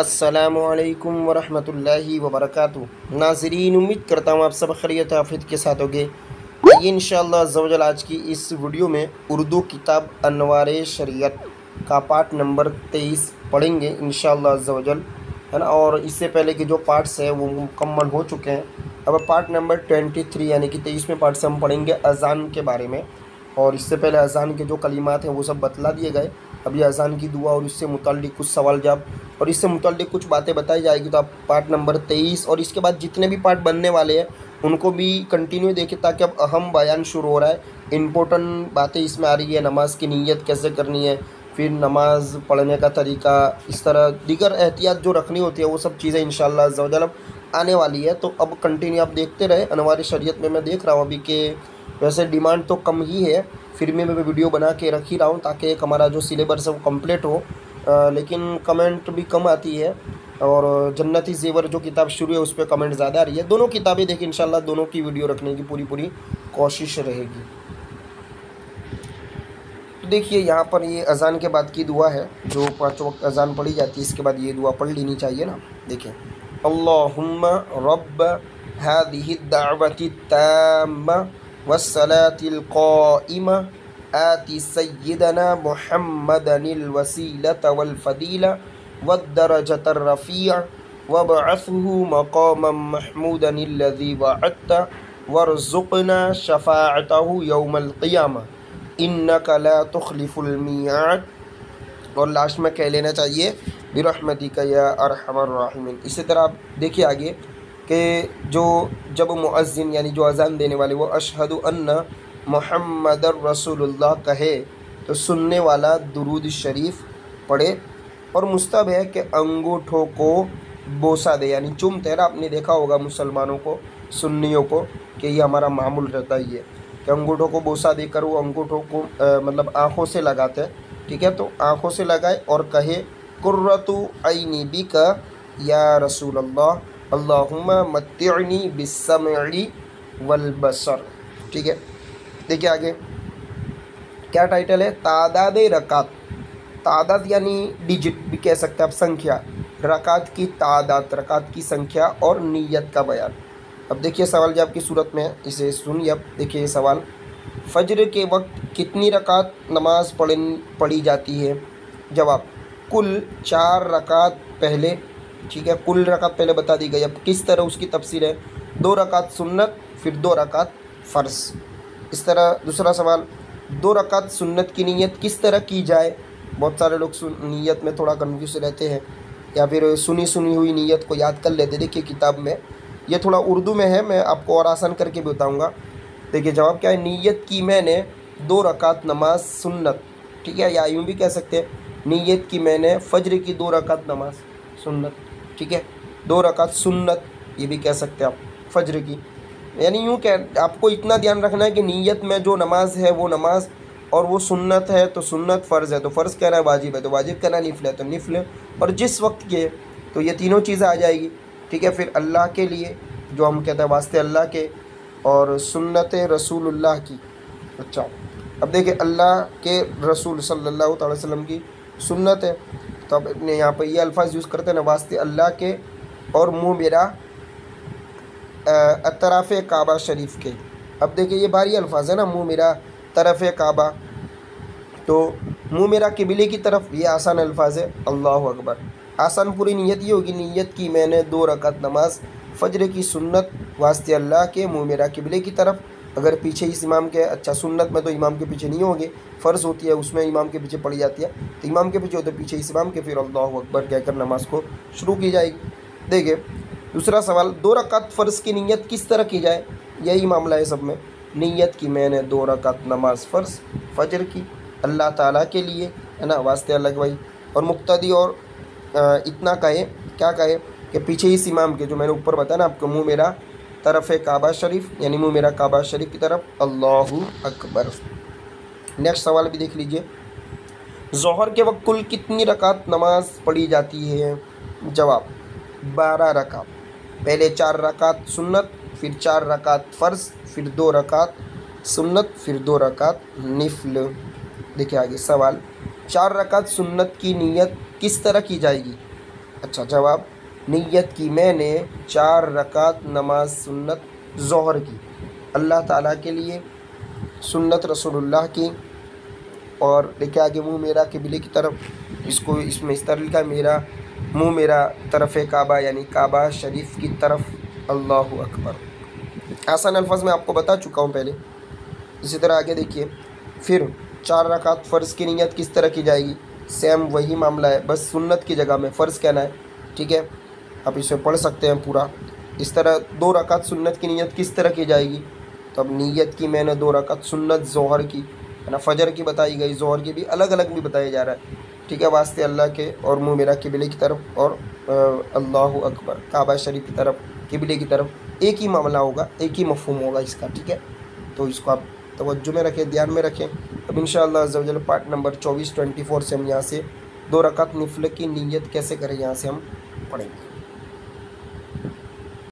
अस्सलामुअलैकुम वरहमतुल्लाहि वबरकातुहू। नाज़रीन, उम्मीद करता हूँ आप सब खैरियत आफियत के साथ होंगे। ये इंशाअल्लाह ज़वजल आज की इस वीडियो में उर्दू किताब अनवार ए शरीयत का पार्ट नंबर 23 पढ़ेंगे इंशाअल्लाह ज़वजल, है ना। और इससे पहले के जो पार्ट्स हैं वो मुकम्मल हो चुके हैं। अब पार्ट नंबर 23 यानी कि 23वें पार्ट से हम पढ़ेंगे अज़ान के बारे में। और इससे पहले अज़ान के जो कलिमात हैं वो सब बतला दिए गए। अभी अज़ान की दुआ और इससे मुतल्लिक़ कुछ सवाल जवाब और इससे मुतल्लिक़ कुछ बातें बताई जाएगी। तो आप पार्ट नंबर 23 और इसके बाद जितने भी पार्ट बनने वाले हैं उनको भी कंटिन्यू देखें, ताकि अब अहम बयान शुरू हो रहा है। इम्पोर्टेंट बातें इसमें आ रही है। नमाज़ की नीयत कैसे करनी है, फिर नमाज़ पढ़ने का तरीका, इस तरह दीगर एहतियात जो रखनी होती है वो सब चीज़ें इंशाअल्लाह ज़वजल आने वाली है। तो अब कंटिन्यू आप देखते रहे। अनवार ए शरीयत में मैं देख रहा हूँ अभी के वैसे डिमांड तो कम ही है, फिर भी मैं वीडियो बना के रख ही रहा हूँ ताकि हमारा जो सिलेबस है वो कम्प्लीट हो। लेकिन कमेंट भी कम आती है और जन्नती ज़ेवर जो किताब शुरू है उस पर कमेंट ज़्यादा आ रही है। दोनों किताबें देखिए, इंशाल्लाह दोनों की वीडियो रखने की पूरी कोशिश रहेगी। तो देखिए यहाँ पर ये अज़ान के बाद की दुआ है जो 5 वक्त अज़ान पढ़ी जाती है, इसके बाद ये दुआ पढ़ लेनी चाहिए ना। देखिए, अल्लाहुम्मा रब्ब हाज़िहि दावति ताम्मा वस्सलातिल क़ाइमा आति सय्यदना मुहम्मदनिल वसीलता वल फ़दीला वद्दरजतर रफ़ीअ वबअसहु मक़ामम महमूदनिल्लज़ी वअअता वरज़ुक़ना शफ़ाअतहु यौमल क़ियामा इन्नका ला तुख़लिफ़ुल मियाद। और लास्ट में कह लेना चाहिए बिरहमतिका या अरहमर राहिमीन। इसी तरह आप देखिए आगे कि जो जब मुअज्जिन यानी जो अज़ान देने वाले वो अशहदु अन्ना मुहम्मदर रसूलुल्लाह कहे तो सुनने वाला दुरूद शरीफ पढ़े। और मुस्तहब है कि अंगूठों को बोसा दे यानी चुमते हैं। आपने देखा होगा मुसलमानों को, सुन्नियों को, कि ये हमारा मामूल रहता ही है कि अंगूठों को बोसा देकर वो अंगूठों को मतलब आँखों से लगाते हैं, ठीक है। तो आँखों से लगाए और कहे कुर्रतु ऐनी बिका या रसूलल्लाह अल्लाहुम्मा मत्तिअनी बिस्समई वल बसर, ठीक है। देखिए आगे क्या टाइटल है, तादाद रकात। तादाद यानी डिजिट भी कह सकते हैं आप, संख्या, रकात की तादाद, रकात की संख्या और नीयत का बयान। अब देखिए सवाल जवाब की सूरत में इसे सुनिए। अब देखिए सवाल, फजर के वक्त कितनी रकात नमाज पढ़ी जाती है? जवाब, कुल 4 रकात पहले, ठीक है। कुल रकात पहले बता दी गई। अब किस तरह उसकी तफसीर है, 2 रकात सुन्नत फिर 2 रकात फ़र्ज, इस तरह। दूसरा सवाल, 2 रकात सुन्नत की नीयत किस तरह की जाए? बहुत सारे लोग नीयत में थोड़ा कन्फ्यूज रहते हैं या फिर सुनी हुई नीयत को याद कर लेते। देखिए किताब में ये थोड़ा उर्दू में है, मैं आपको और आसान करके बताऊँगा। देखिए जवाब क्या है, नीयत की मैंने 2 रकात नमाज सुन्नत, ठीक है, या यूँ भी कह सकते हैं नीयत की मैंने फजर की 2 रकात नमाज सुन्नत, ठीक है, 2 रकात सुन्नत ये भी कह सकते हैं आप फजर की। यानी यूँ कह आपको इतना ध्यान रखना है कि नीयत में जो नमाज है वो नमाज, और वो सुन्नत है तो सुन्नत, फ़र्ज़ है तो फ़र्ज़ कहना है, वाजिब है तो वाजिब कहना, निफिल है तो निफिल, और जिस वक्त के, तो ये तीनों चीज़ें आ जाएगी, ठीक है। फिर अल्लाह के लिए जो हम कहते हैं वास्ते अल्लाह के, और सुन्नत रसूलुल्लाह की। अच्छा, अब देखिए अल्लाह के रसूल सल्लल्लाहु अलैहि वसल्लम की सुन्नत है, तो अब अपने यहाँ पर ये अल्फाज यूज़ करते हैं ना, वास्ते अल्लाह के और मुँह मेरा तरफ काबा शरीफ के। अब देखिए ये भारी अल्फाज है ना, मुँह मेरा तरफ काबा, तो मुँह मेरा किबले की तरफ, ये आसान अल्फाज है। अल्लाह अकबर। आसान पूरी नीयत ये होगी, नीयत की मैंने 2 रकात नमाज फजर की सुन्नत वास्ते अल्लाह के मुँह मेरा किबले की तरफ। अगर पीछे इस इमाम के, अच्छा सुन्नत में तो इमाम के पीछे नहीं होंगे, फ़र्ज़ होती है उसमें इमाम के पीछे पड़ी जाती है, तो इमाम के पीछे होते पीछे इस इमाम के, फिर अल्लाह अकबर कहकर नमाज को शुरू की जाएगी। देखिए दूसरा सवाल, 2 रकात फ़र्ज़ की नीयत किस तरह की जाए? यही मामला है सब में, नीयत की मैंने 2 रकात नमाज फ़र्ज़ फजर की अल्लाह ताला के लिए, है ना, वास्ते अल्लाह के भाई। और मुक्तदी और इतना कहे, क्या कहे कि पीछे इस इमाम के, जो मैंने ऊपर बताया ना आपको, मुँह मेरा तरफ काबा शरीफ यानी मुँह मेरा काबा शरीफ की तरफ। अल्लाहु अकबर। नेक्स्ट सवाल भी देख लीजिए, ज़ोहर के वक्त कुल कितनी रकात नमाज पढ़ी जाती है? जवाब, 12 रकात। पहले 4 रकात सुन्नत फिर 4 रकात फ़र्ज़ फिर 2 रकात सुन्नत फिर 2 रकात निफिल। देखिए आगे सवाल, 4 रकात सुन्नत की नीयत किस तरह की जाएगी? अच्छा जवाब, नियत की मैंने 4 रकात नमाज सुन्नत ज़ोहर की अल्लाह ताला के लिए, सुन्नत रसूलुल्लाह की। और लेके आगे मुँह मेरा किबले की तरफ, इसको इसमें इस्तर का मेरा मुँह मेरा तरफ़ काबा यानी काबा शरीफ की तरफ। अल्लाहु अकबर। आसान अल्फाज में आपको बता चुका हूँ पहले। इसी तरह आगे देखिए, फिर 4 रकात फ़र्ज़ की नियत किस तरह की जाएगी, सेम वही मामला है, बस सुन्नत की जगह में फ़र्ज़ कहना है। ठीक है, आप इसे पढ़ सकते हैं पूरा। इस तरह 2 रकात सुन्नत की नियत किस तरह की जाएगी, तो अब नीयत की मैंने 2 रकात सुन्नत ज़ोहर की, है ना, फ़जर की बताई गई, ज़ोहर की भी अलग अलग भी बताया जा रहा है। ठीक है, वास्ते अल्लाह के, और मुँह मेरा किबले की तरफ, और अल्लाह अकबर काबा शरीफ की तरफ, किबले की तरफ। एक ही मामला होगा, एक ही मफहूम होगा इसका। ठीक है, तो इसको आप तवज्जो में रखें, ध्यान में रखें। अब इंशाअल्लाह अज़्ज़ा वजल पार्ट नंबर 24-24 से हम यहाँ से 2 रकात नफल की नीयत कैसे करें यहाँ से हम पढ़ेंगे।